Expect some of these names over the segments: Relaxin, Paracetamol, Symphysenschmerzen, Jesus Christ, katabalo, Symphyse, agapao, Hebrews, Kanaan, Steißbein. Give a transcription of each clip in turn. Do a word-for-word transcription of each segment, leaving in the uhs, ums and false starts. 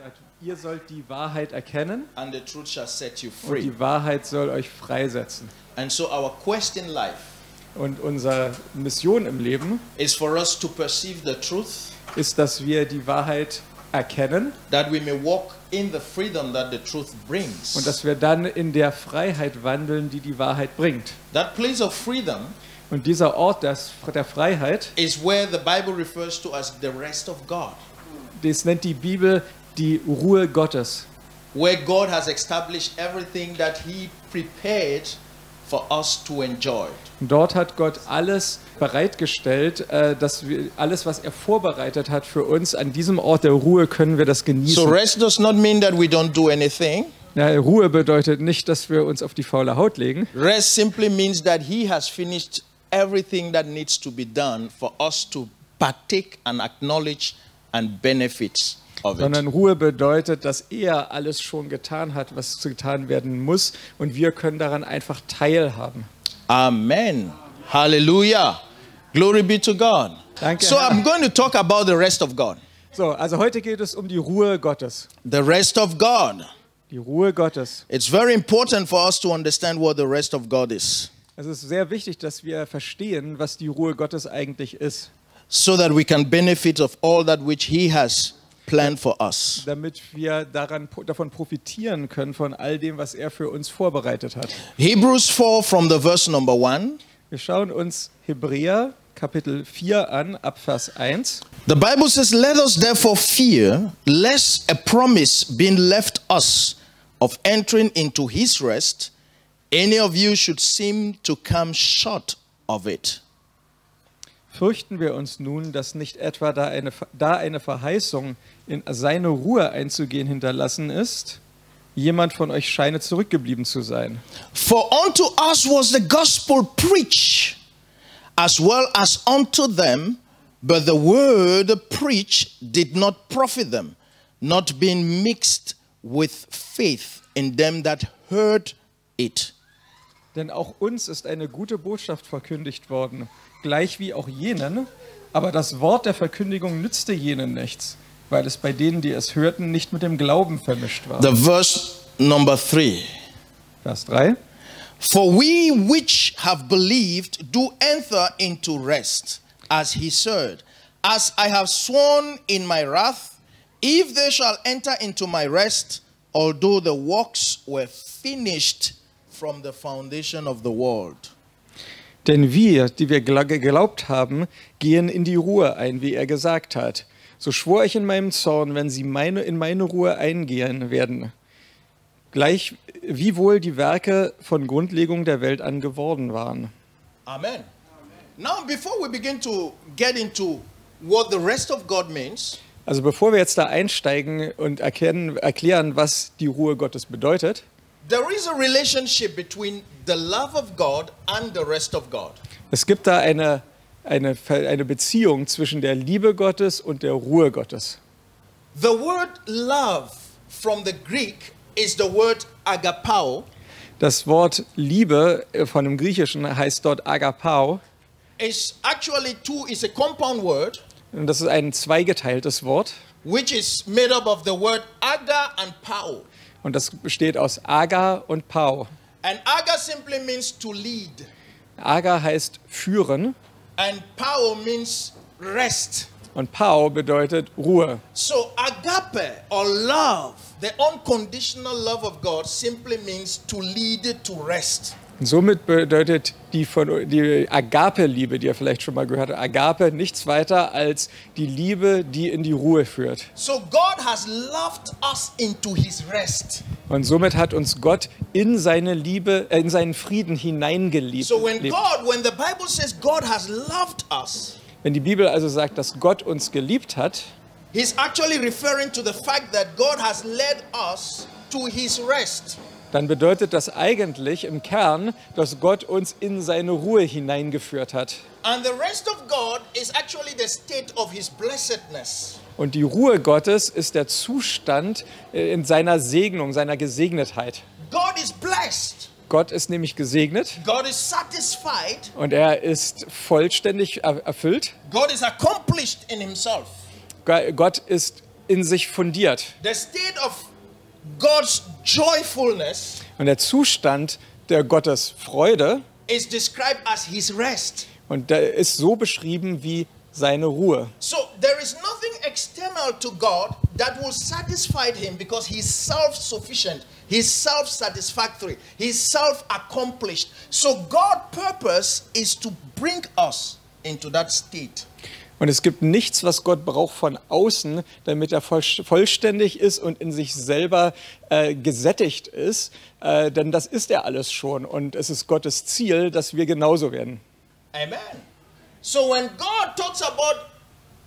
gesagt, ihr sollt die Wahrheit erkennen and the truth shall set you free. Und die Wahrheit soll euch freisetzen. And so our quest in life und unsere Mission im Leben is for us to perceive the truth, ist, dass wir die Wahrheit erkennen, that we may walk in the freedom that the truth brings. Und dass wir dann in der Freiheit wandeln, die die Wahrheit bringt. That place of freedom, und dieser Ort der Freiheit, is where the Bible refers to as the rest of God. Das nennt die Bibel die Ruhe Gottes. Where God has established everything that he prepared for us to enjoy. Dort hat Gott alles bereitgestellt, dass wir alles, was er vorbereitet hat für uns, an diesem Ort der Ruhe können wir das genießen. So rest does not mean that we don't do anything. Ja, Ruhe bedeutet nicht, dass wir uns auf die faule Haut legen. Rest simply means that he has finished everything that needs to be done for us to partake and acknowledge and benefit of it. Sondern Ruhe bedeutet, dass er alles schon getan hat, was getan werden muss, und wir können daran einfach teilhaben. Amen. Hallelujah. Glory be to God. Danke. So I'm going to talk about the rest of God. So, also heute geht es um die Ruhe Gottes. The rest of God. Die Ruhe Gottes. It's very important for us to understand what the rest of God is. Es ist sehr wichtig, dass wir verstehen, was die Ruhe Gottes eigentlich ist. So that we can benefit of all that which he has planned for us. Damit wir daran, davon profitieren können, von all dem, was er für uns vorbereitet hat. Hebrews four from the verse number one. Wir schauen uns Hebräer Kapitel vier an, ab Vers eins. The Bible says, let us therefore fear, lest a promise being left us of entering into his rest, any of you should seem to come short of it. Fürchten wir uns nun, dass nicht etwa da eine, da eine Verheißung, in seine Ruhe einzugehen, hinterlassen ist, jemand von euch scheine zurückgeblieben zu sein. For unto us was the gospel preached, as well as unto them, but the word preached did not profit them, not being mixed with faith in them that heard it. Denn auch uns ist eine gute Botschaft verkündigt worden, gleich wie auch jenen, aber das Wort der Verkündigung nützte jenen nichts, weil es bei denen, die es hörten, nicht mit dem Glauben vermischt war. The verse number three. Vers drei. For we which have believed do enter into rest, as he said, as I have sworn in my wrath, if they shall enter into my rest, although the works were finished from the foundation of the world. Denn wir, die wir geglaubt haben, gehen in die Ruhe ein, wie er gesagt hat. So schwor ich in meinem Zorn, wenn sie meine, in meine Ruhe eingehen werden, gleich wie wohl die Werke von Grundlegung der Welt an geworden waren. Amen. Now before we begin to get into what the rest of God means. Also bevor wir jetzt da einsteigen und erkennen, erklären, was die Ruhe Gottes bedeutet. There is a relationship between the love of God and the rest of God. Es gibt da eine eine eine Beziehung zwischen der Liebe Gottes und der Ruhe Gottes. The word love from the Greek is the word agapao. Das Wort Liebe von dem Griechischen heißt dort agapao. Is actually two is a compound word. Und das ist ein zweigeteiltes Wort. Which is made up of the word aga and pao. Und das besteht aus aga und pao. And aga simply means to lead. Aga heißt führen. And pao means rest. Und pao bedeutet Ruhe. So agape or love, the unconditional love of God, simply means to lead to rest. Und somit bedeutet die, die Agape-Liebe, die ihr vielleicht schon mal gehört habt, Agape, nichts weiter als die Liebe, die in die Ruhe führt. So God has loved us into his rest. Und somit hat uns Gott in seine Liebe, in seinen Frieden hineingeliebt. So when God, when the Bible says God has loved us, wenn die Bibel also sagt, dass Gott uns geliebt hat, he's actually referring to the fact that God has led us to his rest. Dann bedeutet das eigentlich im Kern, dass Gott uns in seine Ruhe hineingeführt hat. Und die Ruhe Gottes ist der Zustand in seiner Segnung, seiner Gesegnetheit. Gott ist nämlich gesegnet. Und er ist vollständig erfüllt. Gott ist in sich fundiert. Und der Zustand der Gottes Freude und der ist so beschrieben wie seine Ruhe. So, there is nothing external to God that will satisfy him because he's self-sufficient, he's self-satisfactory, he's self-accomplished. So God's purpose is to bring us into that state. Und es gibt nichts, was Gott braucht von außen, damit er voll, vollständig ist und in sich selber äh, gesättigt ist, äh, denn das ist er alles schon und es ist Gottes Ziel, dass wir genauso werden. Amen. So when God talks about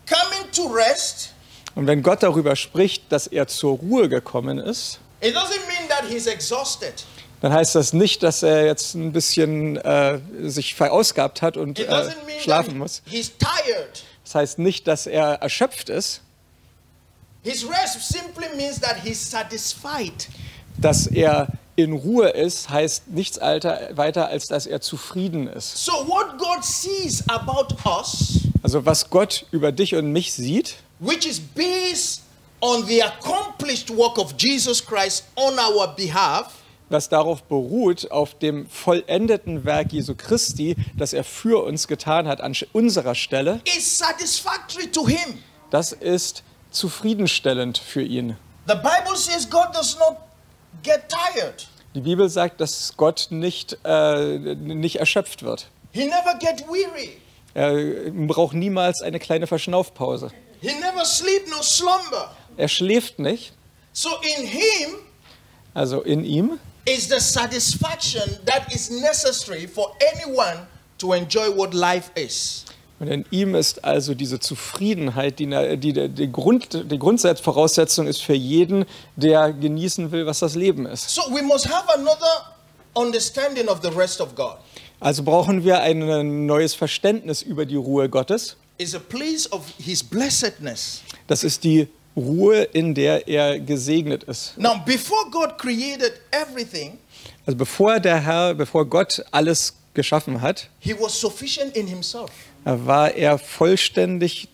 coming to rest, und wenn Gott darüber spricht, dass er zur Ruhe gekommen ist, it doesn't mean that he's exhausted. Dann heißt das nicht, dass er jetzt ein bisschen äh, sich verausgabt hat und äh, schlafen muss. He's tired. Das heißt nicht, dass er erschöpft ist. His rest simply means that he's satisfied. Dass er in Ruhe ist, heißt nichts weiter, als dass er zufrieden ist. So what God sees about us, also was Gott über dich und mich sieht, which is based on the accomplished work of Jesus Christ on our behalf, was darauf beruht, auf dem vollendeten Werk Jesu Christi, das er für uns getan hat, an unserer Stelle, is satisfactory to him. Das ist zufriedenstellend für ihn. The Bible says God does not get tired. Die Bibel sagt, dass Gott nicht, äh, nicht erschöpft wird. He never get weary. Er braucht niemals eine kleine Verschnaufpause. He never sleep, no slumber. Er schläft nicht. So in him, also in ihm, is the satisfaction that is necessary for anyone to enjoy what life is. Und in ihm ist also diese Zufriedenheit, die die, die, Grund, die Grundvoraussetzung ist für jeden, der genießen will, was das Leben ist. So we must have another understanding of the rest of God. Also brauchen wir ein neues Verständnis über die Ruhe Gottes. It's a place of his blessedness. Das ist die Ruhe, in der er gesegnet ist. Now, before God created everything, also bevor der Herr, bevor Gott alles geschaffen hat, he was sufficient in himself. War er vollständig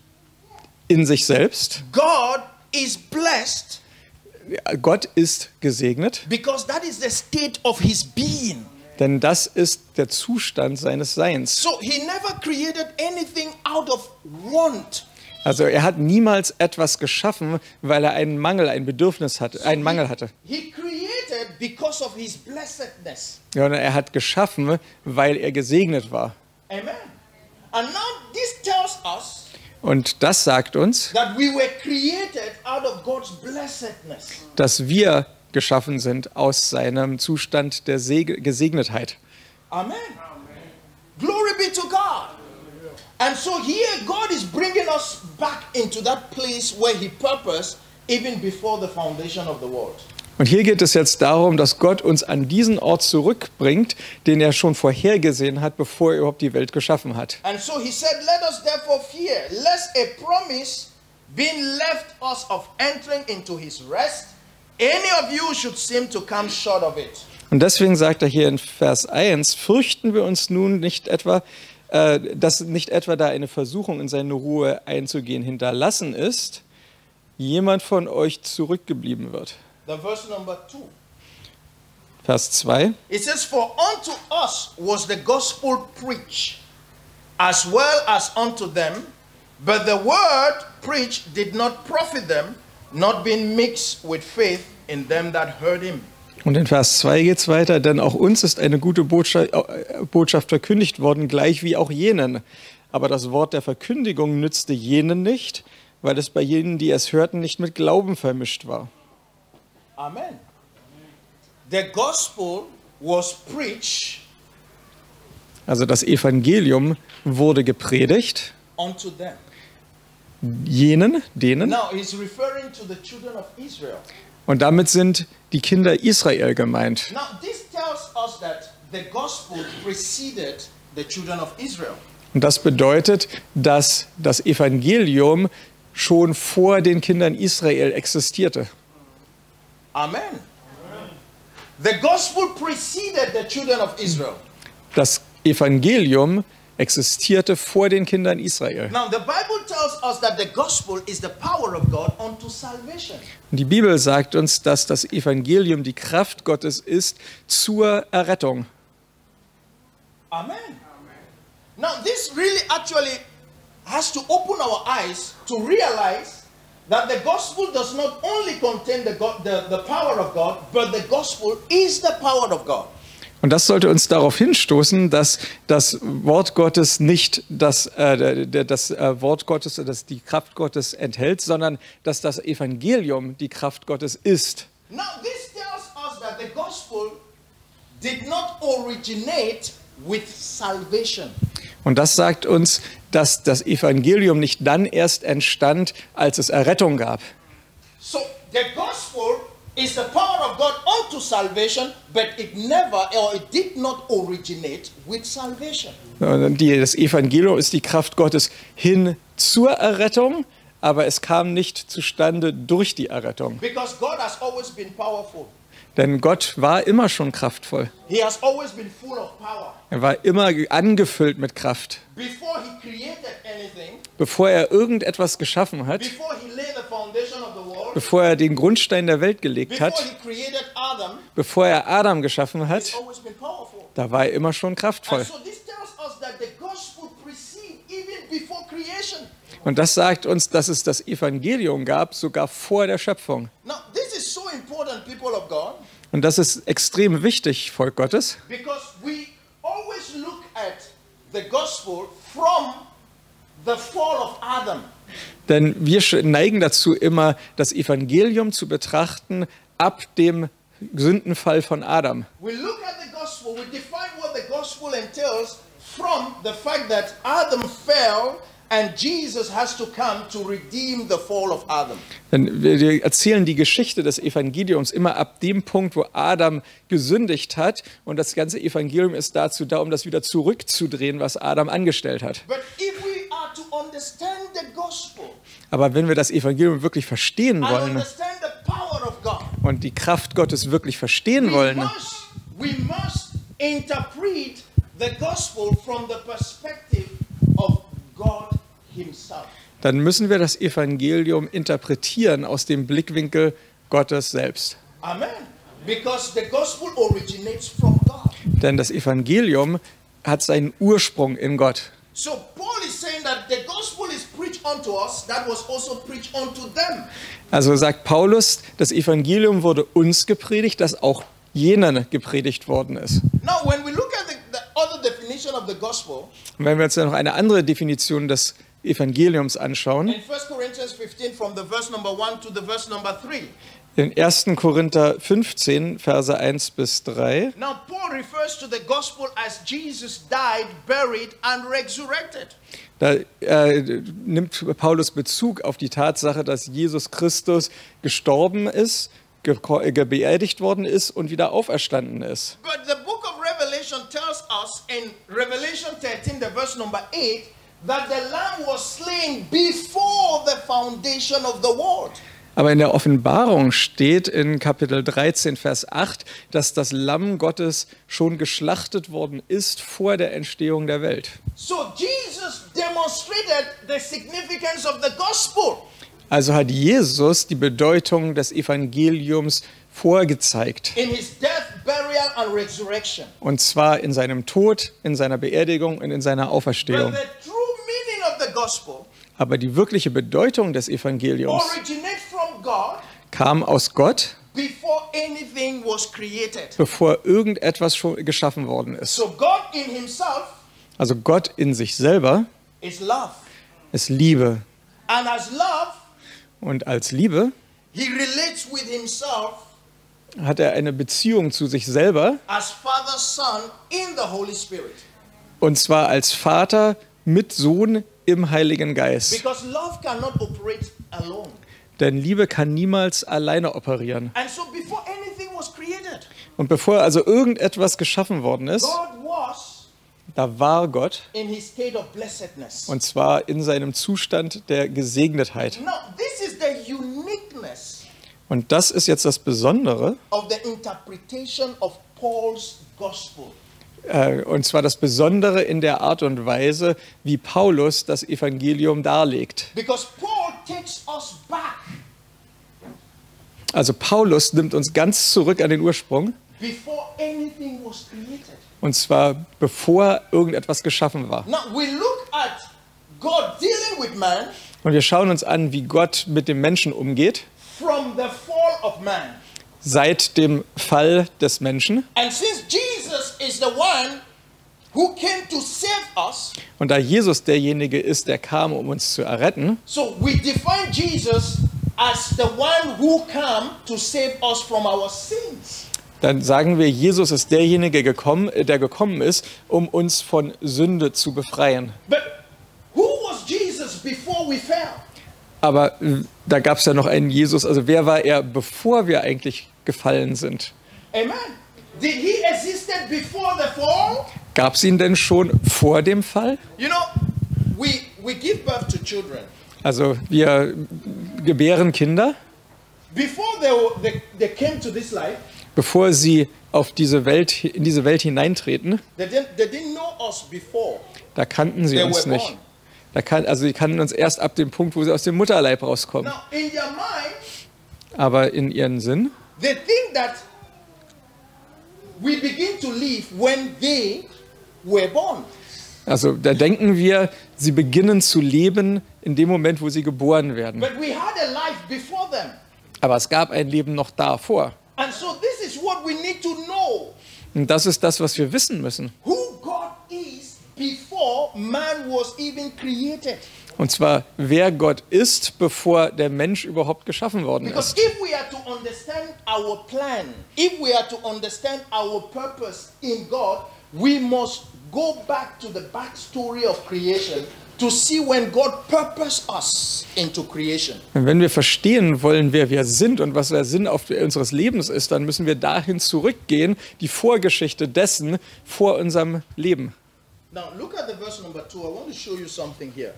in sich selbst. God is blessed. Gott ist gesegnet. Because that is the state of his being. Denn das ist der Zustand seines Seins. So he never created anything out of want. Also er hat niemals etwas geschaffen, weil er einen Mangel, ein Bedürfnis hatte, einen Mangel hatte. He created because of his blessedness. Ja, und er hat geschaffen, weil er gesegnet war. Amen. And now this tells us, und das sagt uns, that we were created out of God's blessedness. Dass wir geschaffen sind aus seinem Zustand der Seg- Gesegnetheit. Amen. Glory be to God. And so here God is bringing us back into that place where he purposed even before the foundation of the world. Und hier geht es jetzt darum, dass Gott uns an diesen Ort zurückbringt, den er schon vorhergesehen hat, bevor er überhaupt die Welt geschaffen hat. And so he said, let us therefore fear, lest a promise being left us of entering into his rest, any of you should seem to come short of it. Und deswegen sagt er hier in Vers eins, fürchten wir uns nun nicht etwa, äh, dass nicht etwa da eine Versuchung in seine Ruhe einzugehen hinterlassen ist, jemand von euch zurückgeblieben wird. The verse number two. Vers zwei. It says, for unto us was the gospel preached, as well as unto them, but the word preached did not profit them, not being mixed with faith in them that heard him. Und in Vers zwei geht es weiter, denn auch uns ist eine gute Botschaft, äh, Botschaft verkündigt worden, gleich wie auch jenen. Aber das Wort der Verkündigung nützte jenen nicht, weil es bei jenen, die es hörten, nicht mit Glauben vermischt war. Amen. The gospel was preached. Also das Evangelium wurde gepredigt. Unto them. Jenen, denen. Now he's referring to the children of Israel. Und damit sind die Kinder Israel gemeint. Now this tells us that the gospel preceded the children of Israel. Und das bedeutet, dass das Evangelium schon vor den Kindern Israel existierte. Amen. The gospel preceded the children of Israel. Das Evangelium existierte vor den Kindern Israel. Und die Bibel sagt uns, dass das Evangelium die Kraft Gottes ist zur Errettung. Amen. Now this really actually has to open our eyes to realize that the gospel does not only contain the, God, the, the power of God, but the gospel is the power of God. Und das sollte uns darauf hinstoßen, dass das Wort Gottes nicht das, äh, das äh, Wort Gottes, dass die Kraft Gottes enthält, sondern dass das Evangelium die Kraft Gottes ist. Now this tells us that the gospel did not originate with salvation. Und das sagt uns, dass das Evangelium nicht dann erst entstand, als es Errettung gab. So, the gospel is the power of God unto salvation, but it never or it did not originate with salvation. Das Evangelium ist die Kraft Gottes hin zur Errettung, aber es kam nicht zustande durch die Errettung. Because God has always been powerful. Denn Gott war immer schon kraftvoll. Er war immer angefüllt mit Kraft. Bevor er irgendetwas geschaffen hat, bevor er den Grundstein der Welt gelegt hat, bevor er Adam geschaffen hat, da war er immer schon kraftvoll. Und das sagt uns, dass es das Evangelium gab, sogar vor der Schöpfung. Und das ist extrem wichtig, Volk Gottes, denn wir neigen dazu immer, das Evangelium zu betrachten ab dem Sündenfall von Adam. And Jesus has to come to redeem the fall of Adam. Denn wir erzählen die Geschichte des Evangeliums immer ab dem Punkt, wo Adam gesündigt hat, und das ganze Evangelium ist dazu da, um das wieder zurückzudrehen, was Adam angestellt hat. But if we are to understand the gospel, aber wenn wir das Evangelium wirklich verstehen wollen and understand the power of God, und die Kraft Gottes wirklich verstehen we wollen, must, we must interpret the gospel from the perspective of God. Dann müssen wir das Evangelium interpretieren aus dem Blickwinkel Gottes selbst. Amen. Because the gospel originates from God. Denn das Evangelium hat seinen Ursprung in Gott. So Paul is saying that the gospel is preached unto us, that was also preached unto them. Also sagt Paulus, das Evangelium wurde uns gepredigt, das auch jenen gepredigt worden ist. Now when we look at the, the other definition of the gospel, und wenn wir uns dann noch eine andere Definition des Evangeliums anschauen. In ersten Korinther fünfzehn, Verse eins bis drei. Da äh, nimmt Paulus Bezug auf die Tatsache, dass Jesus Christus gestorben ist, ge ge beerdigt worden ist und wieder auferstanden ist. But the book of Revelation tells us in Revelation thirteen, the verse number eight, that the Lamb was slain before the foundation of the world. Aber in der Offenbarung steht in Kapitel dreizehn, Vers acht, dass das Lamm Gottes schon geschlachtet worden ist vor der Entstehung der Welt. So Jesus demonstrated the significance of the gospel. Also hat Jesus die Bedeutung des Evangeliums vorgezeigt. In his death, burial and resurrection. Und zwar in seinem Tod, in seiner Beerdigung und in seiner Auferstehung. Aber die wirkliche Bedeutung des Evangeliums kam aus Gott, bevor irgendetwas schon geschaffen worden ist. Also Gott in sich selber ist Liebe. Und als Liebe hat er eine Beziehung zu sich selber, und zwar als Vater mit Sohn im Heiligen Geist. Denn Liebe kann niemals alleine operieren. Und bevor also irgendetwas geschaffen worden ist, da war Gott, und zwar in seinem Zustand der Gesegnetheit. Und das ist jetzt das Besondere Und zwar das Besondere in der Art und Weise, wie Paulus das Evangelium darlegt. Also Paulus nimmt uns ganz zurück an den Ursprung. Und zwar bevor irgendetwas geschaffen war. Und wir schauen uns an, wie Gott mit dem Menschen umgeht. Seit dem Fall des Menschen. Und da Jesus derjenige ist, der kam, um uns zu erretten, dann sagen wir, Jesus ist derjenige, gekommen, der gekommen ist, um uns von Sünde zu befreien. Aber da gab es ja noch einen Jesus. Also wer war er, bevor wir eigentlich gefallen sind? Amen. Did he existed before the fall? Gab es ihn denn schon vor dem Fall? You know, we, we give birth to children. Also wir gebären Kinder. Before they, they, they came to this life, bevor sie auf diese Welt, in diese Welt hineintreten, they didn't, they didn't know us before. Da kannten sie they uns nicht. Born. Da kann, also sie kannten uns erst ab dem Punkt, wo sie aus dem Mutterleib rauskommen. Now, in their mind, aber in ihren Sinn, they think that we begin to live when they were born. Also da denken wir, sie beginnen zu leben in dem Moment, wo sie geboren werden. But we had a life before them. Aber es gab ein Leben noch davor. And so this is what we need to know. Und das ist das, was wir wissen müssen. Who God is before man was even created. Und zwar, wer Gott ist, bevor der Mensch überhaupt geschaffen worden ist. Und wenn wir verstehen wollen, wer wir sind und was der Sinn auf unseres Lebens ist, dann müssen wir dahin zurückgehen, die Vorgeschichte dessen vor unserem Leben. Now look at the verse number two. I want to show you something here.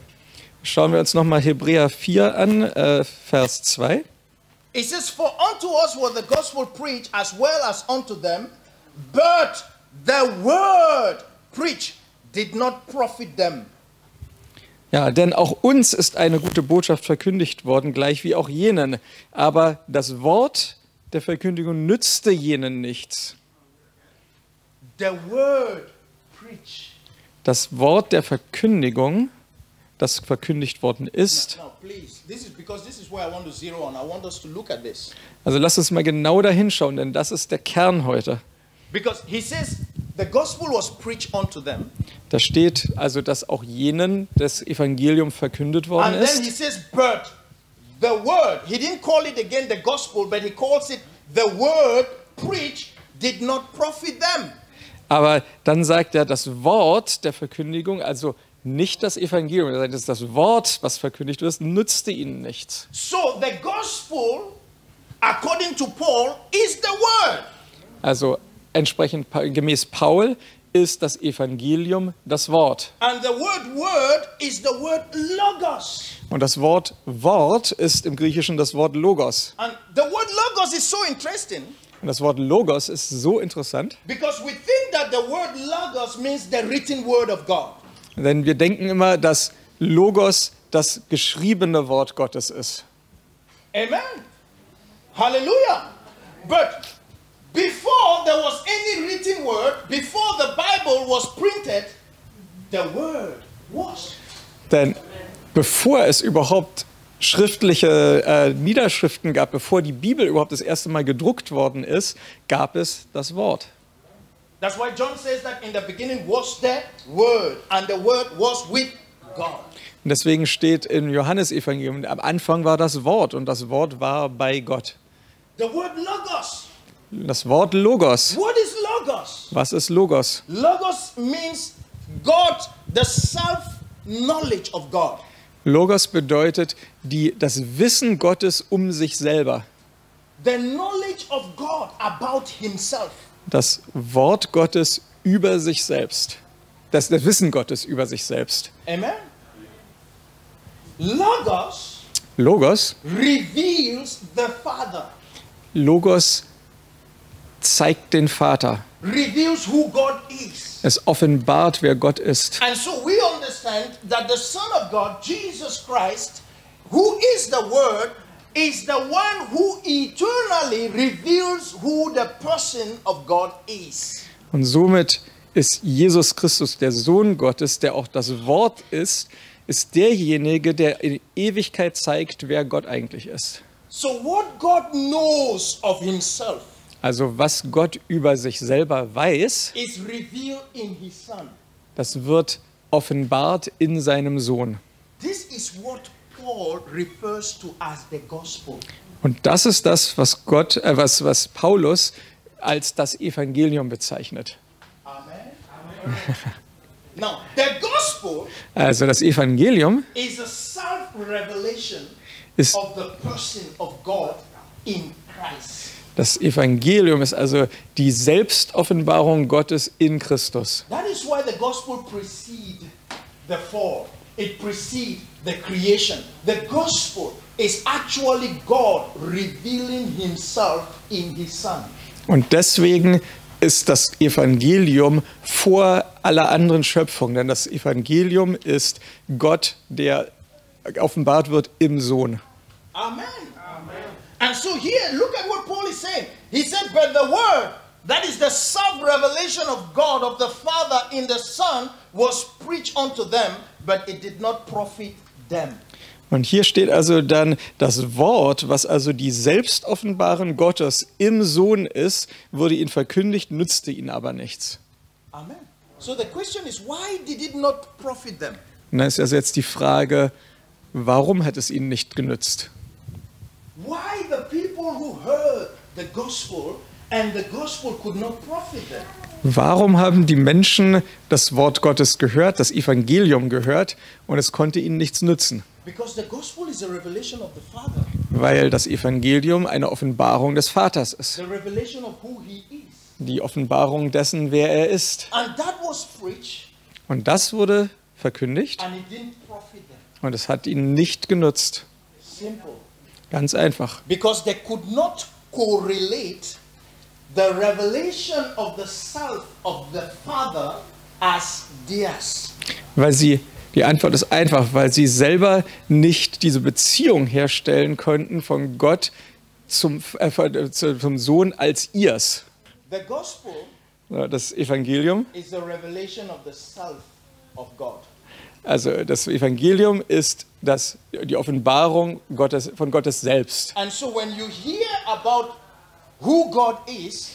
Schauen wir uns nochmal Hebräer vier an, äh, Vers zwei. It says, for unto us was the gospel preached as well as unto them, but the word preached did not profit them. Ja, denn auch uns ist eine gute Botschaft verkündigt worden, gleich wie auch jenen. Aber das Wort der Verkündigung nützte jenen nichts. The word preached. Das Wort der Verkündigung, das verkündigt worden ist. Also lasst uns mal genau dahin schauen, denn das ist der Kern heute. Da steht also, dass auch jenen das Evangelium verkündet worden ist. Aber dann sagt er, das Wort der Verkündigung, also nicht das Evangelium, das ist das Wort, was verkündigt wird, nützte ihnen nichts. So the gospel, according to Paul, is the word. Also entsprechend gemäß Paul ist das Evangelium das Wort. And the word word is the word logos. Und das Wort Wort ist im Griechischen das Wort Logos. And the word logos is so interesting. Und das Wort Logos ist so interessant. Because we think that the word logos means the written word of God. Denn wir denken immer, dass Logos das geschriebene Wort Gottes ist. Amen. Halleluja. But before there was any written word, before the Bible was printed, the word was. Denn bevor es überhaupt schriftliche äh, Niederschriften gab, bevor die Bibel überhaupt das erste Mal gedruckt worden ist, gab es das Wort. That's why John says that in the beginning was the word and the word was with God. Und deswegen steht im Johannesevangelium, am Anfang war das Wort und das Wort war bei Gott. The word logos. Das Wort Logos. What is logos? Was ist Logos? Logos means God, the self-knowledge of God. Logos bedeutet die das Wissen Gottes um sich selber. The knowledge of God about himself. Das Wort Gottes über sich selbst. Das, das Wissen Gottes über sich selbst. Amen. Logos, Logos reveals the Father. Logos zeigt den Vater. Es offenbart, wer Gott ist. And so we understand that the Son of God, Jesus Christ, who is the Word, is the one who eternally reveals who the person of God is. Und somit ist Jesus Christus, der Sohn Gottes, der auch das Wort ist, ist derjenige, der in Ewigkeit zeigt, wer Gott eigentlich ist. So what God knows of himself. Also was Gott über sich selber weiß, das wird offenbart in seinem Sohn. Und das ist das, was Gott, äh, was, was Paulus als das Evangelium bezeichnet. Amen. Amen. Now, the gospel also das Evangelium is a self-revelation of the person of God in Christ. Das Evangelium ist also die Selbstoffenbarung Gottes in Christus. Und deswegen ist das Evangelium vor aller anderen Schöpfung, denn das Evangelium ist Gott, der offenbart wird im Sohn. Amen. And so here, look at what Paul is saying. He said, but the word, that is the sub-revelation of God, of the Father in the Son, was preached unto them, but it did not profit them. Und hier steht also dann, das Wort, was also die Selbstoffenbarung Gottes im Sohn ist, wurde ihnen verkündigt, nützte ihnen aber nichts. Amen. So the question is, why did it not profit them? Und dann ist also jetzt die Frage, warum hat es ihnen nicht genützt? Why the people who heard the gospel and the gospel could not profit them? Warum haben die Menschen das Wort Gottes gehört, das Evangelium gehört, und es konnte ihnen nichts nützen? Because the gospel is a revelation of the Father. Weil das Evangelium eine Offenbarung des Vaters ist. The revelation of who he is. Die Offenbarung dessen, wer er ist. And that was preached. Und das wurde verkündigt. And it didn't profit them. Und es hat ihnen nicht genützt. Simple. Ganz einfach. Because they could not correlate the revelation of the self of the Father as theirs. Weil sie, die Antwort ist einfach, weil sie selber nicht diese Beziehung herstellen konnten von Gott zum, äh, zum Sohn als ihrs. The gospel das Evangelium is the revelation of the self of God. Also das Evangelium ist das, die Offenbarung Gottes, von Gottes selbst. And so when you hear about who God is,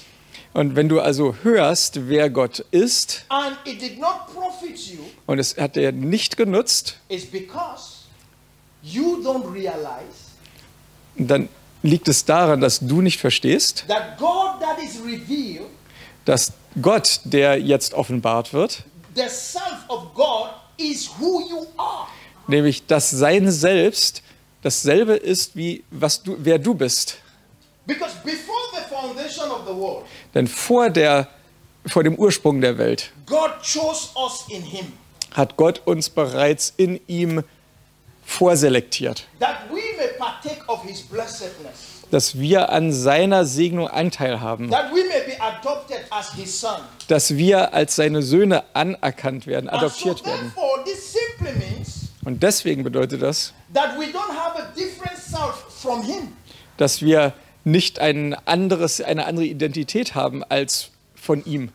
und wenn du also hörst, wer Gott ist, and it did not profit you, und es hat dir nicht genutzt, is because you don't realize, dann liegt es daran, dass du nicht verstehst, that God that is revealed, dass Gott, der jetzt offenbart wird, the self of God is who you are. Nämlich, dass sein Selbst dasselbe ist, wie was du, wer du bist. Because before the foundation of the world, denn vor, der, vor dem Ursprung der Welt God chose us in him. Hat Gott uns bereits in ihm vorselektiert, that we may partake of his blessedness. Dass wir an seiner Segnung Anteil haben, that we may be adopted as his son. Dass wir als seine Söhne anerkannt werden, adoptiert so werden. This simply means, und deswegen bedeutet das, that we don't have a different self from him. Dass wir nicht ein anderes, eine andere Identität haben als von ihm.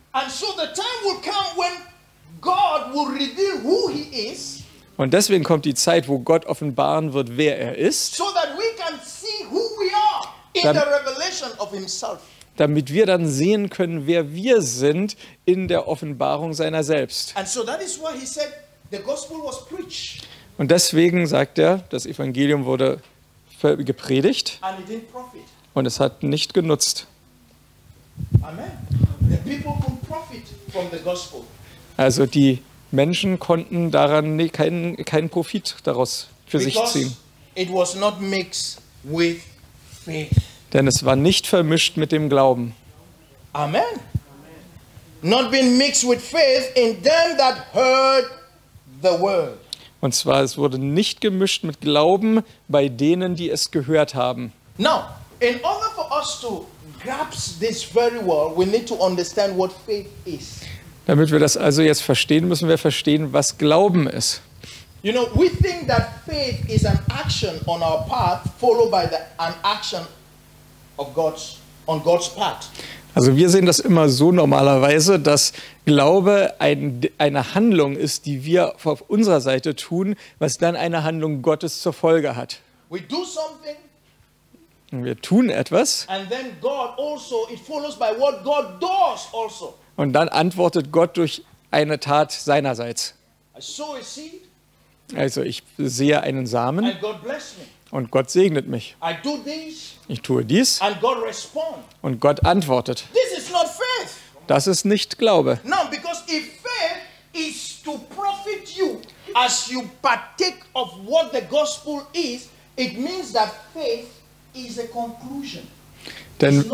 Und deswegen kommt die Zeit, wo Gott offenbaren wird, wer er ist, so that we can see who we are in the revelation of himself. Damit wir dann sehen können, wer wir sind in der Offenbarung seiner selbst. And so that is why he said, the gospel was preached. Und deswegen sagt er, das Evangelium wurde gepredigt und es hat nicht genutzt. Amen. The people could profit from the gospel. Also die Menschen konnten daran nee, keinen, keinen Profit daraus für Because sich ziehen. It was not mixed with faith. Denn es war nicht vermischt mit dem Glauben. Amen. Not been mixed with faith in them that heard. Und zwar, es wurde nicht gemischt mit Glauben bei denen, die es gehört haben. Now, In order for us to grasp this very well, we need to understand what faith is. Damit wir das also jetzt verstehen, müssen wir verstehen, was Glauben ist. You know, we think that faith is an action on our part, followed by the, an action of God's on God's part. Also wir sehen das immer so normalerweise, dass Glaube ein, eine Handlung ist, die wir auf unserer Seite tun, was dann eine Handlung Gottes zur Folge hat. We do something. Wir tun etwas. And then God also, it follows by what God does also. Und dann antwortet Gott durch eine Tat seinerseits. I sow a seed. Also ich sehe einen Samen und Gott segnet mich. Ich tue dies und Gott antwortet. Das ist nicht Glaube. Denn,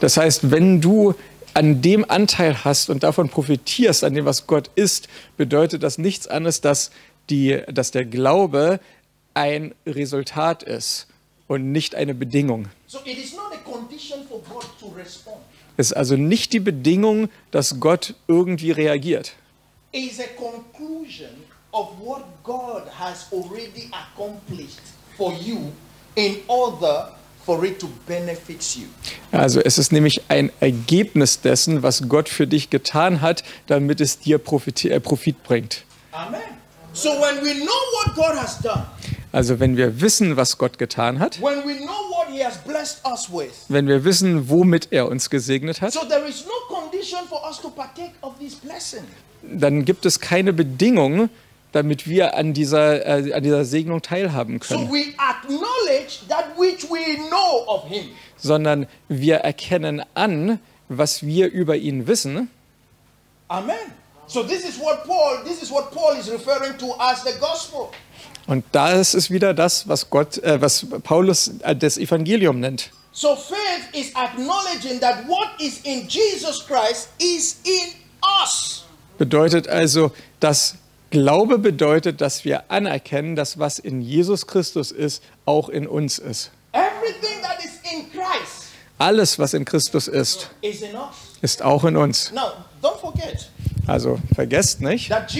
das heißt, wenn du an dem Anteil hast und davon profitierst, an dem, was Gott ist, bedeutet das nichts anderes, dass, die, dass der Glaube ein Resultat ist und nicht eine Bedingung. Es ist also nicht die Bedingung, dass Gott irgendwie reagiert. Also es ist nämlich ein Ergebnis dessen, was Gott für dich getan hat, damit es dir Profit, äh, Profit bringt. Amen. So when we know what God has done, also wenn wir wissen, was Gott getan hat, when we know what he has blessed us with, wenn wir wissen, womit er uns gesegnet hat, so there is no condition for us to partake of this blessing. Dann gibt es keine Bedingung, damit wir an dieser, äh, an dieser Segnung teilhaben können. So we acknowledge that which we know of him. Sondern wir erkennen an, was wir über ihn wissen. Amen. So this is what Paul, this is what Paul is referring to as the gospel. Und das ist wieder das, was Gott, äh, was Paulus äh, das Evangelium nennt. So faith is acknowledging that what is in Jesus Christ is in us. Bedeutet also, dass Glaube bedeutet, dass wir anerkennen, dass was in Jesus Christus ist, auch in uns ist. Alles, was in Christus ist, ist auch in uns. Also vergesst nicht, dass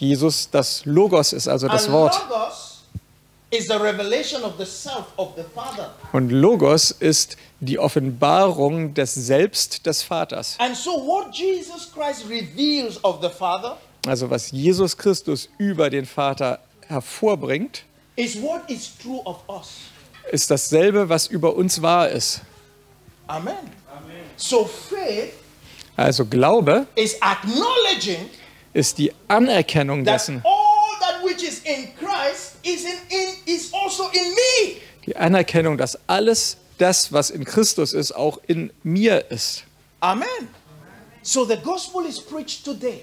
Jesus das Logos ist, also das Wort. Und Logos ist die Offenbarung des Selbst des Vaters. Also was Jesus Christus über den Vater hervorbringt, ist dasselbe, was über uns wahr ist. Amen. Also Glaube ist die Anerkennung dessen, die Anerkennung, dass alles das, was in Christus ist, auch in mir ist. Amen. So the gospel is preached today.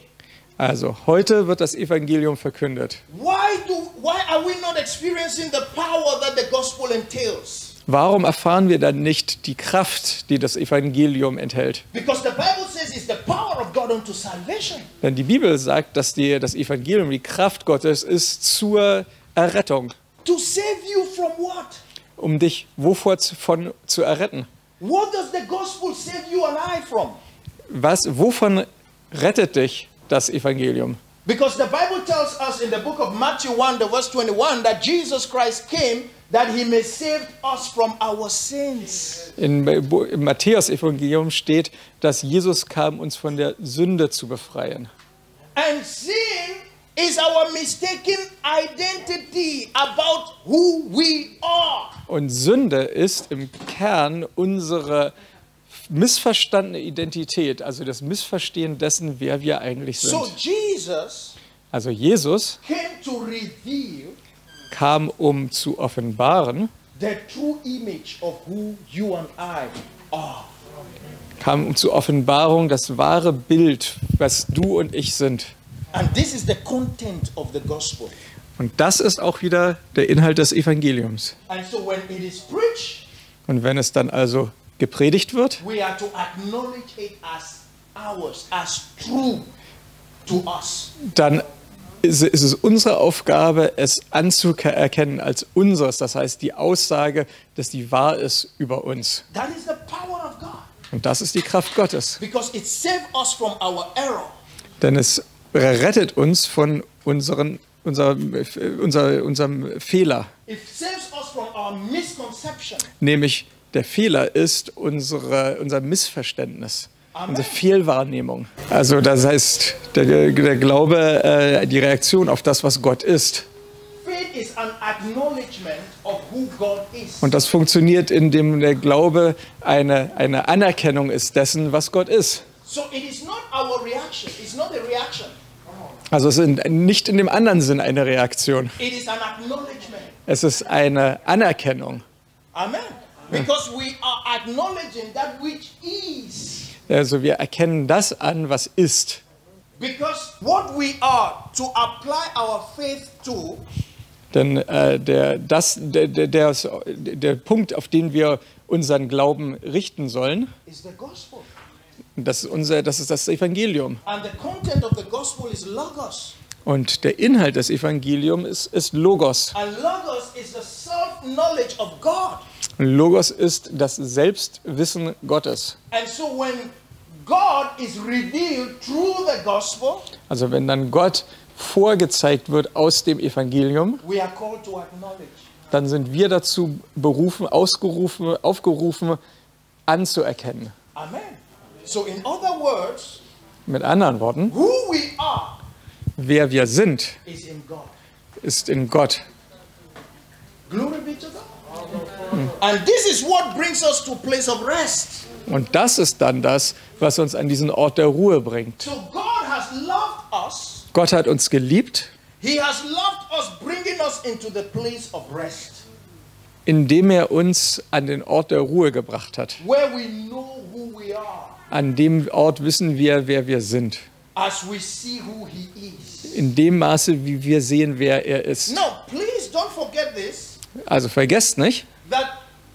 Also heute wird das Evangelium verkündet. Warum erfahren wir dann nicht die Kraft, die das Evangelium enthält? Because the Bible says it's the power of God unto salvation. Denn die Bibel sagt, dass die, das Evangelium die Kraft Gottes ist zur Errettung. To save you from what? Um dich wovor zu, von, zu erretten? What does the gospel save you and I from? Was, wovon rettet dich das Evangelium? Because the Bible tells us in the book of Matthew one, verse twenty-one, that Jesus Christ came, that he may save us from our sins. In, im Matthäus-Evangelium steht, dass Jesus kam, uns von der Sünde zu befreien. And sin is our mistaken identity about who we are. Und Sünde ist im Kern unsere missverstandene Identität, also das Missverstehen dessen, wer wir eigentlich sind. So Jesus also Jesus came to reveal, kam, um zu offenbaren, the true image of who you and I are. Kam, um zur Offenbarung das wahre Bild, was du und ich sind. And this is the content of the gospel. Und das ist auch wieder der Inhalt des Evangeliums. And so when it is preached, und wenn es dann also gepredigt wird, we are to acknowledge it as ours, as true to us. Dann ist es unsere Aufgabe, es anzuerkennen als unseres. Das heißt, die Aussage, dass die wahr ist über uns. That is the power of God. Und das ist die Kraft Gottes. Because it saved us from our error. Denn es rettet uns von unseren, unser, unser, unserem Fehler. It saves us from our misconception. Nämlich der Fehler ist unsere, unser Missverständnis. Amen. Unsere Fehlwahrnehmung. Also das heißt, der, der Glaube, äh, die Reaktion auf das, was Gott ist. Und das funktioniert, indem der Glaube eine, eine Anerkennung ist dessen, was Gott ist. Also es ist nicht in dem anderen Sinn eine Reaktion. Es ist eine Anerkennung. Amen. Because we are acknowledging that which is. Also wir erkennen das an, was ist. Because what we are to apply our faith to. Denn äh, der, das, der, der, der, der Punkt, auf den wir unseren Glauben richten sollen, is the gospel. Das ist unser, das ist das Evangelium. And the content of the gospel is logos. Und der Inhalt des Evangeliums ist, ist Logos. And logos is the self-knowledge of God. Logos ist das Selbstwissen Gottes. Also wenn dann Gott vorgezeigt wird aus dem Evangelium, dann sind wir dazu berufen, ausgerufen, aufgerufen, anzuerkennen. Amen. So in other words, mit anderen Worten, who we are, wer wir sind, is in God. ist in Gott. Glory be to God. And this is what brings us to a place of rest. Und das ist dann das, was uns an diesen Ort der Ruhe bringt. So God has loved us. Gott hat uns geliebt. He has loved us, bringing us into the place of rest. Indem er uns an den Ort der Ruhe gebracht hat. Where we know who we are. An dem Ort wissen wir, wer wir sind. As we see who he is. In dem Maße, wie wir sehen, wer er ist. No, please don't forget this. Also vergesst nicht. That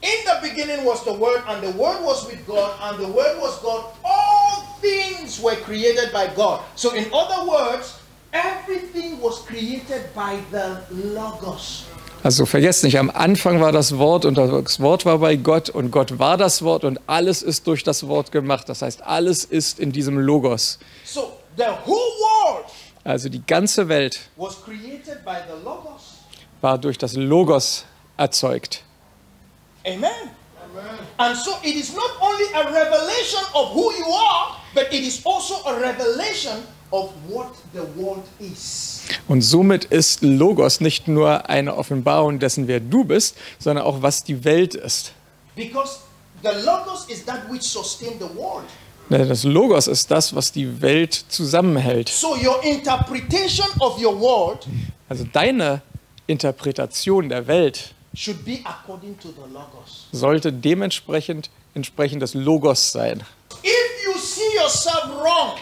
in the beginning was the Word, and the Word was with God, and the Word was God. All things were created by God. So in other words, everything was created by the Logos. Also vergesst nicht, am Anfang war das Wort und das Wort war bei Gott und Gott war das Wort und alles ist durch das Wort gemacht. Das heißt, alles ist in diesem Logos. So the whole world, also die ganze Welt, was created by the Logos, war durch das Logos erzeugt. Amen. Amen. And so it is not only a revelation of who you are, but it is also a revelation of what the world is. Und somit ist Logos nicht nur eine Offenbarung dessen, wer du bist, sondern auch was die Welt ist. Because the Logos is that which sustains the world. Das Logos ist das, was die Welt zusammenhält. So your interpretation of your world, also deine Interpretation der Welt, should be according to the Logos. Sollte dementsprechend entsprechend das Logos sein. If you see yourself wrong,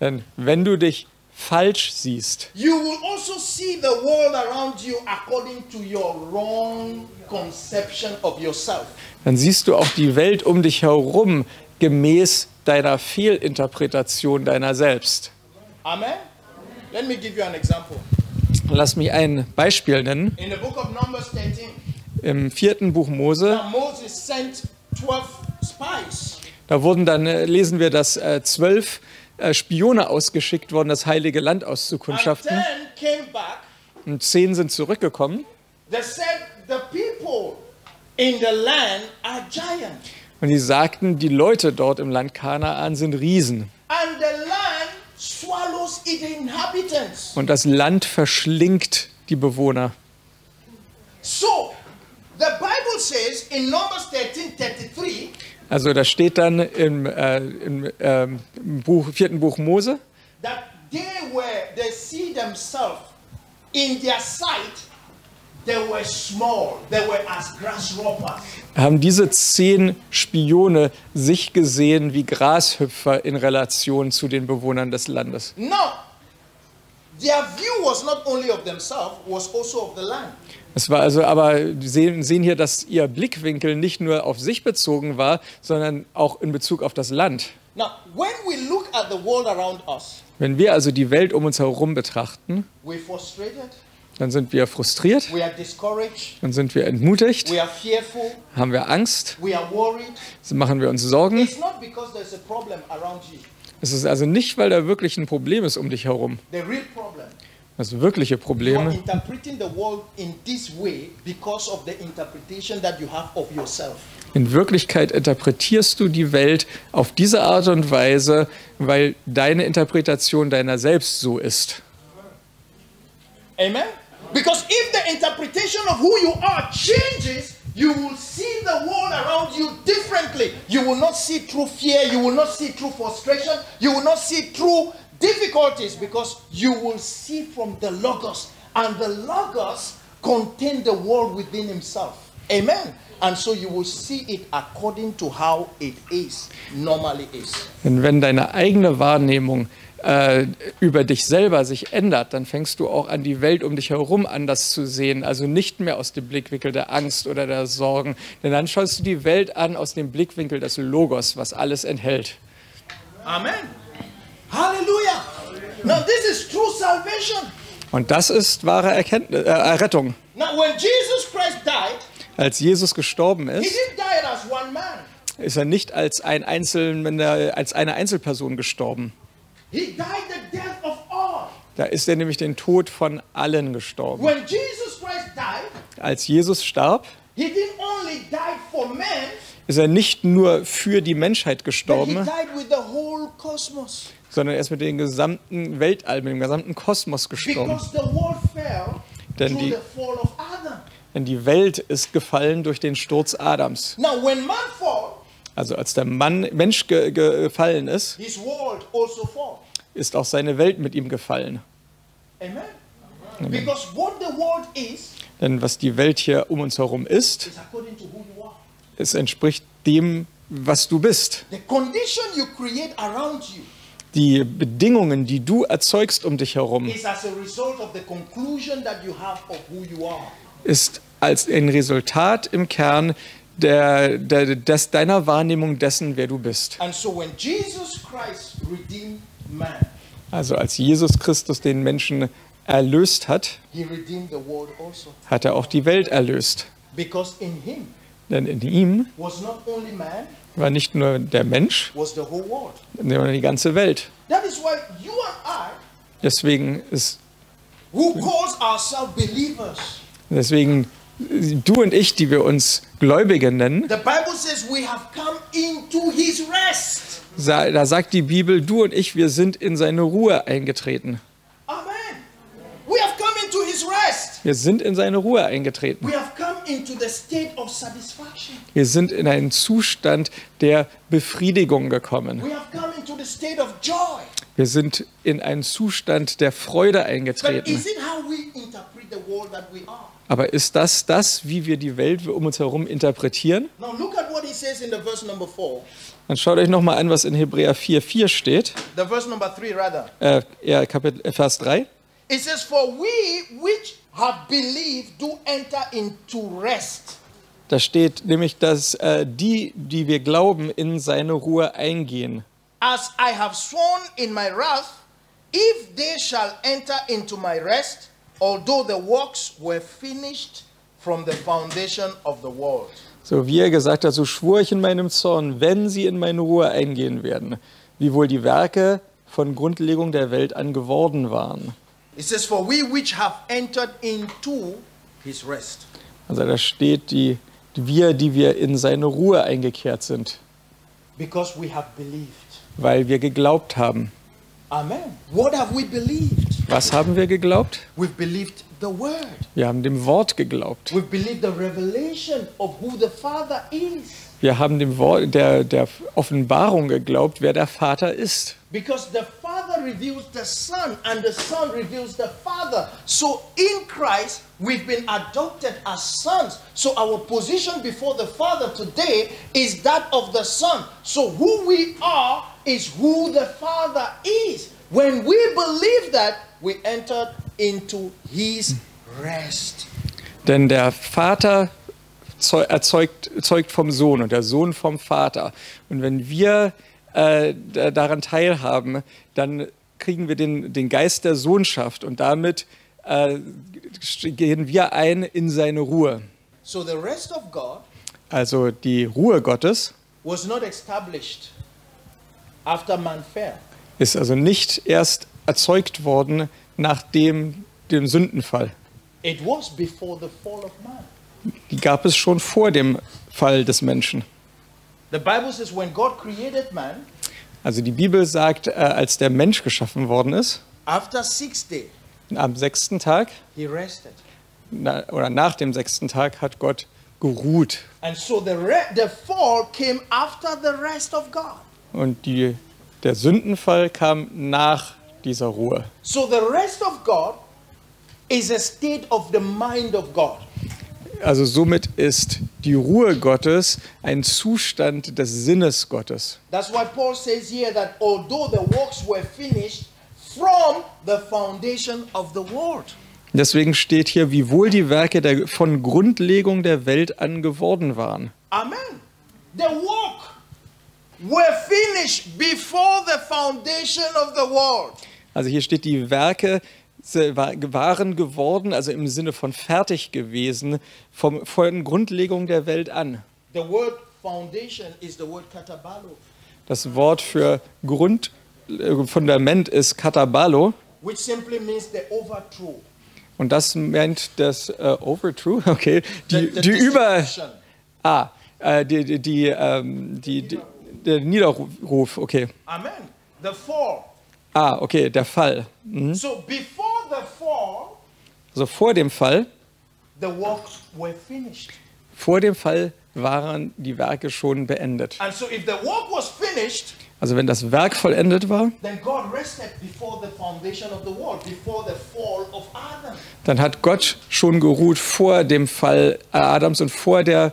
denn wenn du dich falsch siehst, you will also see the world around you according to your wrong conception of yourself. Dann siehst du auch die Welt um dich herum gemäß deiner Fehlinterpretation deiner selbst. Amen. Let me give you an example. Lass mich ein Beispiel nennen. In the book of Numbers thirteen. Im vierten Buch Mose, da wurden dann, lesen wir, dass äh, zwölf äh, Spione ausgeschickt wurden, das Heilige Land auszukundschaften. Und zehn sind zurückgekommen. Und die sagten, die Leute dort im Land Kanaan sind Riesen. Und das Land verschlingt die Bewohner. So, the Bible says in Numbers thirteen thirty-three. Also da steht dann im, äh, im, äh, im Buch, vierten Buch Mose, that they were, they see themselves in their sight, they were small, they were as grasshoppers. Haben diese zehn Spione sich gesehen wie Grashüpfer in Relation zu den Bewohnern des Landes? No, their view was not only of themselves, was also of the land. Es war also, aber wir sehen, sehen hier, dass ihr Blickwinkel nicht nur auf sich bezogen war, sondern auch in Bezug auf das Land. Wenn wir also die Welt um uns herum betrachten, dann sind wir frustriert, dann sind wir entmutigt, haben wir Angst, machen wir uns Sorgen. Es ist also nicht, weil da wirklich ein Problem ist um dich herum. Das wirkliche Problem in Wirklichkeit interpretierst du die Welt auf diese Art und Weise, weil deine Interpretation deiner selbst so ist. Amen. Because if the interpretation of who you are changes, you will see the world around you differently. You will not see through fear, you will not see through frustration, you will not see through difficulties, because you will see from the Logos, and the Logos contains the world within himself. Amen. And so you will see it according to how it is, normally is. Und wenn deine eigene Wahrnehmung äh, über dich selber sich ändert, dann fängst du auch an, die Welt um dich herum anders zu sehen, also nicht mehr aus dem Blickwinkel der Angst oder der Sorgen, denn dann schaust du die Welt an aus dem Blickwinkel des Logos, was alles enthält. Amen. Halleluja! Now this is true salvation. Und das ist wahre Erkenntnis, äh, Errettung. Now when Jesus Christ died, als Jesus gestorben ist, he didn't die as one man. Ist er nicht als, ein Einzelner, als eine Einzelperson gestorben. He died the death of all. Da ist er nämlich den Tod von allen gestorben. When Jesus Christ died, als Jesus starb, he didn't only die for men, ist er nicht nur für die Menschheit gestorben, but he died with the whole cosmos. Sondern er ist mit dem gesamten Weltall, mit dem gesamten Kosmos gestorben. Denn die, denn die Welt ist gefallen durch den Sturz Adams. Also als der Mann, Mensch ge, ge, gefallen ist, ist auch seine Welt mit ihm gefallen. Amen. Amen. Is, denn was die Welt hier um uns herum ist, es entspricht dem, was du bist. The condition you create around you. Die Bedingungen, die du erzeugst um dich herum, ist als ein Resultat im Kern der, der, des, deiner Wahrnehmung dessen, wer du bist. Also als Jesus Christus den Menschen erlöst hat, hat er auch die Welt erlöst. Denn in ihm war nicht nur der Mensch, sondern die ganze Welt. Deswegen ist, deswegen du und ich, die wir uns Gläubige nennen, da sagt die Bibel, du und ich, wir sind in seine Ruhe eingetreten. Wir sind in seine Ruhe eingetreten. Wir sind in einen Zustand der Befriedigung gekommen. Wir sind in einen Zustand der Freude eingetreten. Aber ist das das, wie wir die Welt um uns herum interpretieren? Dann schaut euch nochmal an, was in Hebräer vier Vers vier steht. Äh, ja, Kapitel, Vers drei. It says, for we which have believed do enter into rest. Da steht nämlich, dass äh, die, die wir glauben, in seine Ruhe eingehen. As I have sworn in my wrath, if they shall enter into my rest, although the works were finished from the foundation of the world. So wie er gesagt hat, so schwur ich in meinem Zorn, wenn sie in meine Ruhe eingehen werden, wiewohl die Werke von Grundlegung der Welt an geworden waren. It says, for we which have entered into his rest. Also da steht, die, wir, die wir in seine Ruhe eingekehrt sind. Because we have believed. Weil wir geglaubt haben. Amen. What have we believed? Was haben wir geglaubt? We've believed the word. Wir haben dem Wort geglaubt. We've believed the revelation of who the Father is. Wir haben dem Wort, der, der Offenbarung geglaubt, wer der Vater ist. Because the Father reveals the Son and the Son reveals the Father. So in Christ we've been adopted as sons. So our position before the Father today is that of the Son. So who we are is who the Father is. When we believe that, we entered into his rest. Denn der Vater erzeugt, erzeugt vom Sohn und der Sohn vom Vater. Und wenn wir äh, daran teilhaben, dann kriegen wir den, den Geist der Sohnschaft und damit äh, gehen wir ein in seine Ruhe. So the rest of God also die Ruhe Gottes was not established after man fell. Ist also nicht erst erzeugt worden nach dem, dem Sündenfall. It was before the fall of man. Die gab es schon vor dem Fall des Menschen. The Bible says when God created man, also die Bibel sagt, als der Mensch geschaffen worden ist, after six day, am sechsten Tag, he rested. Na, oder nach dem sechsten Tag hat Gott geruht. And so the the fall came after the rest of God. Und die, der Sündenfall kam nach dieser Ruhe. So the rest of God is a state of the mind of God. Also somit ist die Ruhe Gottes ein Zustand des Sinnes Gottes. That's why Paul says here that although the works were finished from the foundation of the world. Deswegen steht hier, wiewohl die Werke der, von Grundlegung der Welt an geworden waren. Amen. The work were finished before the foundation of the world. Also hier steht, die Werke waren geworden, also im Sinne von fertig gewesen, vom, von Grundlegung der Welt an. The word foundation is the word katabalo. Das Wort für Grund, äh, Fundament ist katabalo. Which simply means the overthrow. Und das meint das äh, Overthrow, okay, die, the, the die Über... Ah, äh, die, die, die, ähm, die, die, der Niederruf, okay. Amen. The fall. Ah, okay, der Fall. Mhm. So before the fall, also vor dem Fall, the works were finished. Vor dem Fall waren die Werke schon beendet. And so if the work was finished, also wenn das Werk vollendet war, then God rested before the foundation of the world, before the fall of Adam. Dann hat Gott schon geruht vor dem Fall Adams und vor der,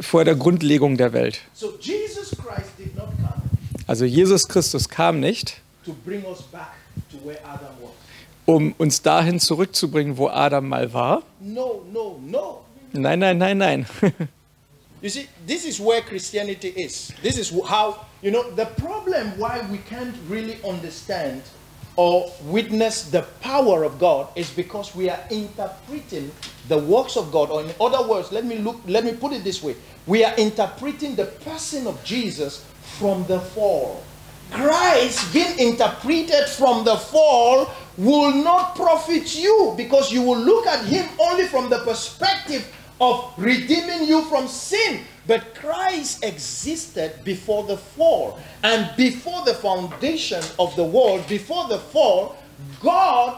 vor der Grundlegung der Welt. So Jesus Christ did not come. Also Jesus Christus kam nicht, to bring us back to where Adam was. Um uns dahin zurückzubringen, wo Adam mal war. No, no, no. Nein, nein, nein, nein. You see, this is where Christianity is. This is how, you know, the problem why we can't really understand or witness the power of God is because we are interpreting the works of God. Or in other words, let me look, let me put it this way. We are interpreting the person of Jesus from the fall. Christ being interpreted from the fall will not profit you because you will look at him only from the perspective of redeeming you from sin. But Christ existed before the fall, and before the foundation of the world, before the fall, God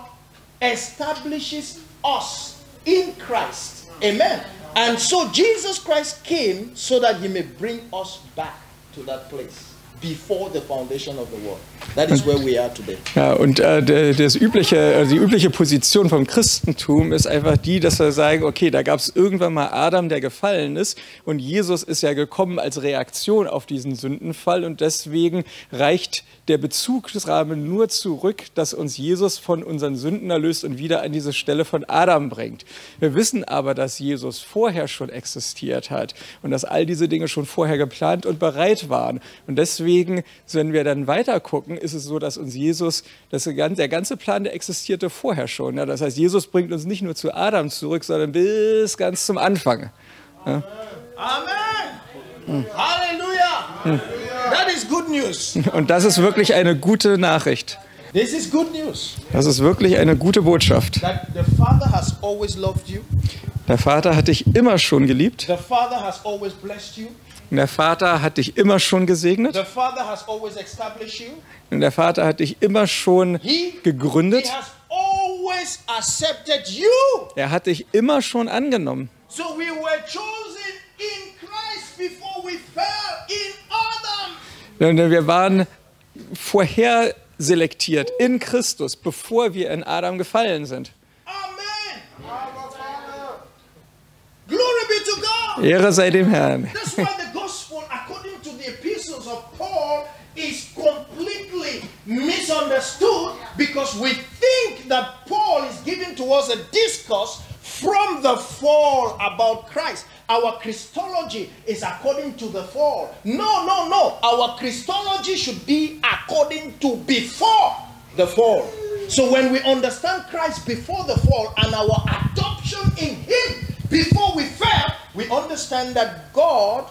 establishes us in Christ. Amen. And so Jesus Christ came so that he may bring us back to that place. Before the foundation of the world. That is where we are today. Ja, und äh, das übliche, die übliche Position vom Christentum ist einfach die, dass wir sagen, okay, da gab es irgendwann mal Adam, der gefallen ist, und Jesus ist ja gekommen als Reaktion auf diesen Sündenfall, und deswegen reicht der Bezugsrahmen nur zurück, dass uns Jesus von unseren Sünden erlöst und wieder an diese Stelle von Adam bringt. Wir wissen aber, dass Jesus vorher schon existiert hat und dass all diese Dinge schon vorher geplant und bereit waren. Und deswegen, wenn wir dann weiter gucken, ist es so, dass uns Jesus, dass der ganze Plan, der existierte vorher schon. Das heißt, Jesus bringt uns nicht nur zu Adam zurück, sondern bis ganz zum Anfang. Amen! Amen. Halleluja! Halleluja. Halleluja. That is good news. Und das ist wirklich eine gute Nachricht. This is good news. Das ist wirklich eine gute Botschaft. That the Father has always loved you. Der Vater hat dich immer schon geliebt. The Father has always blessed you. Der Vater hat dich immer schon gesegnet. The Father has always established you. Und der Vater hat dich immer schon he, gegründet. He has always accepted you. Er hat dich immer schon angenommen. So we were chosen in Christ before we fell in Adam. Wir waren vorher selektiert in Christus, bevor wir in Adam gefallen sind. Amen. Glory be to God. Ehre sei dem Herrn. That's why the gospel, according to the epistles of Paul, is completely misunderstood, because we think that Paul is giving to us a discourse from the fall about Christ. our Christology is according to the fall. No, no, no. Our Christology should be according to before the fall. So when we understand Christ before the fall and our adoption in him before we fell, we understand that God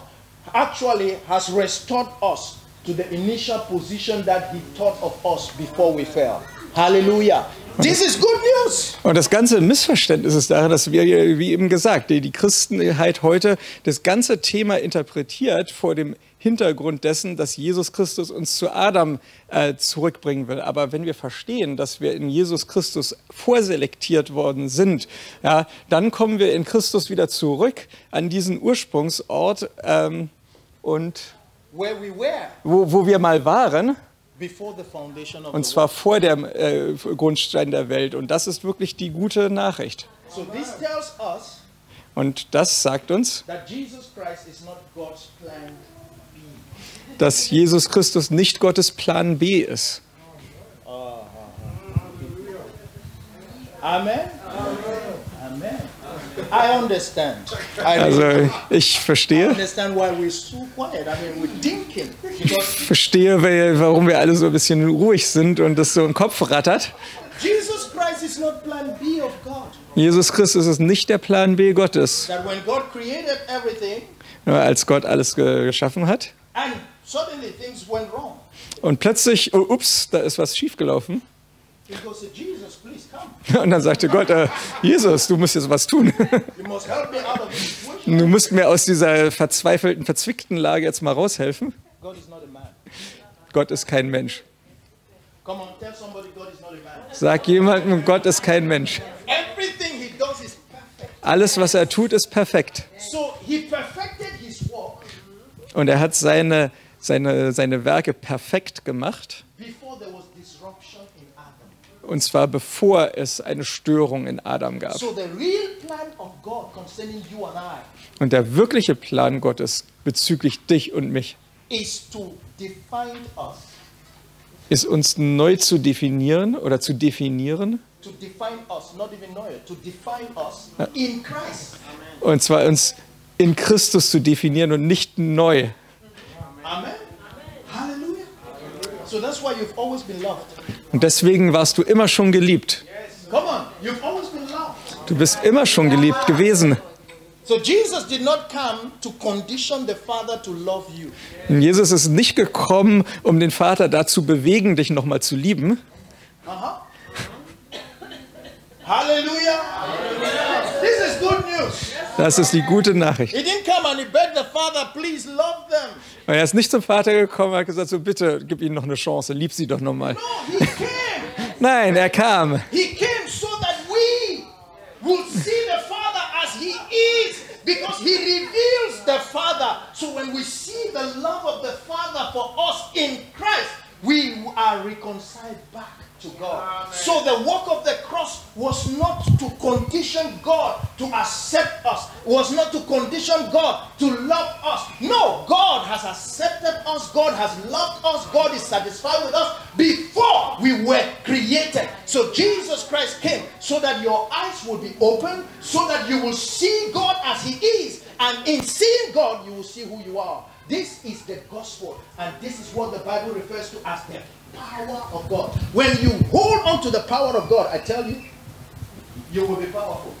actually has restored us to the initial position that he thought of us before we fell. Hallelujah. This is good news. Und das ganze Missverständnis ist darin, dass wir, wie eben gesagt, die, die Christenheit heute das ganze Thema interpretiert vor dem Hintergrund dessen, dass Jesus Christus uns zu Adam äh, zurückbringen will. Aber wenn wir verstehen, dass wir in Jesus Christus vorselektiert worden sind, ja, dann kommen wir in Christus wieder zurück an diesen Ursprungsort ähm, und Where we were. Wo, wo wir mal waren, und zwar vor dem äh, Grundstein der Welt. Und das ist wirklich die gute Nachricht. So this tells us, und das sagt uns, that Jesus Christ is not God's plan B. dass Jesus Christus nicht Gottes Plan B ist. Uh-huh. Amen. Amen. Amen. I understand. I also ich verstehe. Ich verstehe, weil, warum wir alle so ein bisschen ruhig sind und das so im Kopf rattert. Jesus Christ is not plan B of God. Jesus Christus ist nicht der Plan B Gottes. That when God created everything, als Gott alles geschaffen hat. And suddenly things went wrong. Und plötzlich, oh, ups, da ist was schiefgelaufen. Und dann sagte Gott, äh, Jesus, du musst jetzt was tun. Du musst mir aus dieser verzweifelten, verzwickten Lage jetzt mal raushelfen. Gott ist kein Mensch. Sag jemandem, Gott ist kein Mensch. Alles, was er tut, ist perfekt. Und er hat seine, seine, seine Werke perfekt gemacht. Und zwar bevor es eine Störung in Adam gab. Und der wirkliche Plan Gottes bezüglich dich und mich ist, uns neu zu definieren oder zu definieren. Und zwar uns in Christus zu definieren und nicht neu. Amen. Halleluja. So that's why you've always been loved. Und deswegen warst du immer schon geliebt. Du bist immer schon geliebt gewesen. Und Jesus ist nicht gekommen, um den Vater dazu bewegen, dich nochmal zu lieben. Halleluja! Das ist die gute Nachricht. Und er ist nicht zum Vater gekommen und hat gesagt, so bitte, gib ihnen noch eine Chance, lieb sie doch nochmal. No, Nein, er kam. He came so that we will see the Father as he is, because he reveals the Father. So when we see the love of the Father for us in Christ, we are reconciled back to God. Amen. So the work of the cross was not to condition God to accept us, was not to condition God to love us. No, God has accepted us, God has loved us, God is satisfied with us before we were created. So Jesus Christ came so that your eyes will be open, so that you will see God as he is, and in seeing God you will see who you are. This is the gospel, and this is what the Bible refers to as the power of God. When you hold on to the power of God, I tell you, you will be powerful.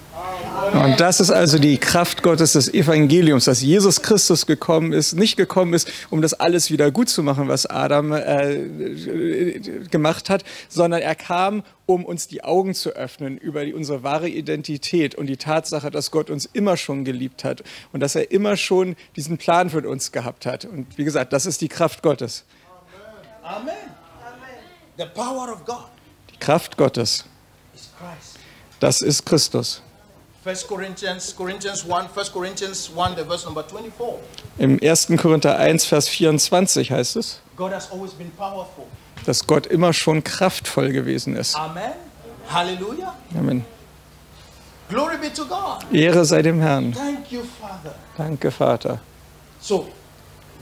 Und das ist also die Kraft Gottes des Evangeliums, dass Jesus Christus gekommen ist, nicht gekommen ist, um das alles wieder gut zu machen, was Adam äh, gemacht hat, sondern er kam, um uns die Augen zu öffnen über die, unsere wahre Identität und die Tatsache, dass Gott uns immer schon geliebt hat und dass er immer schon diesen Plan für uns gehabt hat. Und wie gesagt, das ist die Kraft Gottes. Amen. The power of God. Die Kraft Gottes. Das ist Christus. First Corinthians, Corinthians one, First Corinthians one, the verse number twenty-four. Im ersten Korinther eins, Vers vierundzwanzig heißt es, God has always been powerful. Dass Gott immer schon kraftvoll gewesen ist. Amen. Halleluja. Amen. Glory be to God. Ehre sei dem Herrn. Thank you, Father. Danke, Vater. So,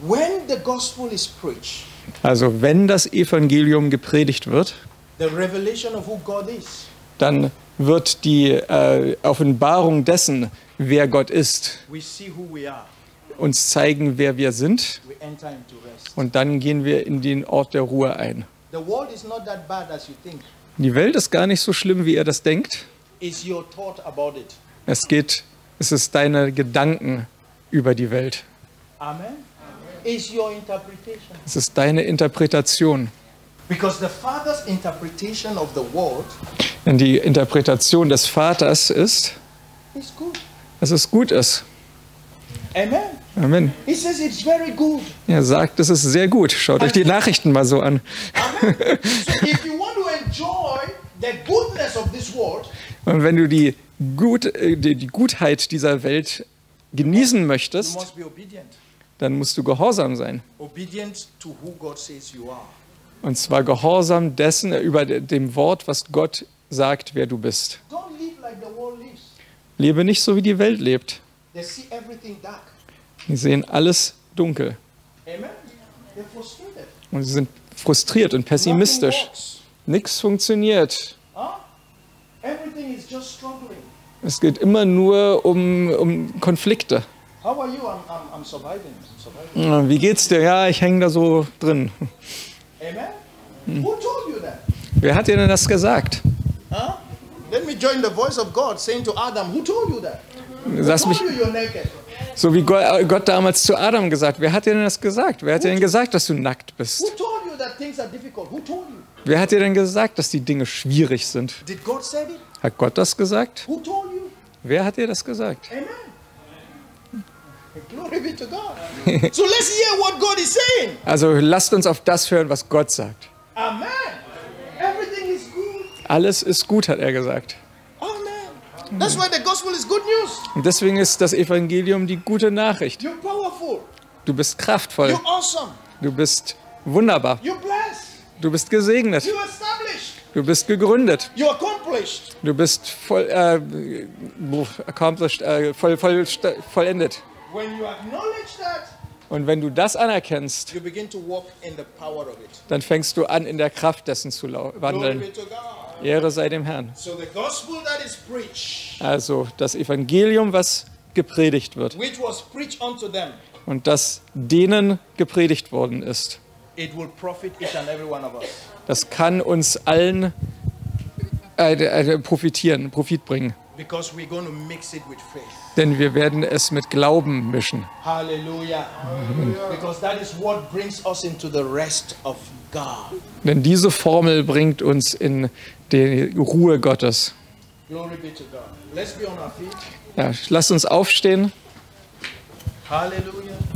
when the gospel is preached, also wenn das Evangelium gepredigt wird, the revelation of who God is, dann wird die äh, Offenbarung dessen, wer Gott ist, uns zeigen, wer wir sind. Und dann gehen wir in den Ort der Ruhe ein. Die Welt ist gar nicht so schlimm, wie ihr das denkt. Es geht, es ist deine Gedanken über die Welt. Amen. Es ist deine Interpretation. Denn die Interpretation des Vaters ist, dass es gut ist. Amen. Amen. Er sagt, es ist sehr gut. Schaut euch die Nachrichten mal so an. Und wenn du die, gut, die, die Gutheit dieser Welt genießen möchtest, dann musst du gehorsam sein. Und zwar gehorsam dessen, über dem Wort, was Gott sagt, wer du bist. Lebe nicht so, wie die Welt lebt. Sie sehen alles dunkel. Und sie sind frustriert und pessimistisch. Nichts funktioniert. Es geht immer nur um, um Konflikte. Wie geht's dir? Ja, ich hänge da so drin. Hm. Wer hat dir denn das gesagt? Lass mich, so wie Gott damals zu Adam gesagt, wer hat dir denn das gesagt? Wer hat dir denn gesagt, dass du nackt bist? Wer hat dir denn gesagt, dass die Dinge schwierig sind? Hat Gott das gesagt? Wer hat dir das gesagt? Also lasst uns auf das hören, was Gott sagt. Amen. Alles ist gut, hat er gesagt. That's why the gospel is good news. Und deswegen ist das Evangelium die gute Nachricht. You're powerful. Du bist kraftvoll. You're awesome. Du bist wunderbar. You're blessed. Du bist gesegnet. You're established. Du bist gegründet. You're accomplished. Du bist voll, äh, accomplished, äh, voll, voll, vollendet. When you acknowledge that, und wenn du das anerkennst, you begin to walk in the power of it. Dann fängst du an, in der Kraft dessen zu wandeln. Ehre sei dem Herrn. Also das Evangelium, was gepredigt wird und das denen gepredigt worden ist, das kann uns allen äh, äh, profitieren, Profit bringen. Denn wir werden es mit Glauben mischen. Halleluja. Denn diese Formel bringt uns in die Ruhe Gottes. Ja, lasst uns aufstehen. Halleluja.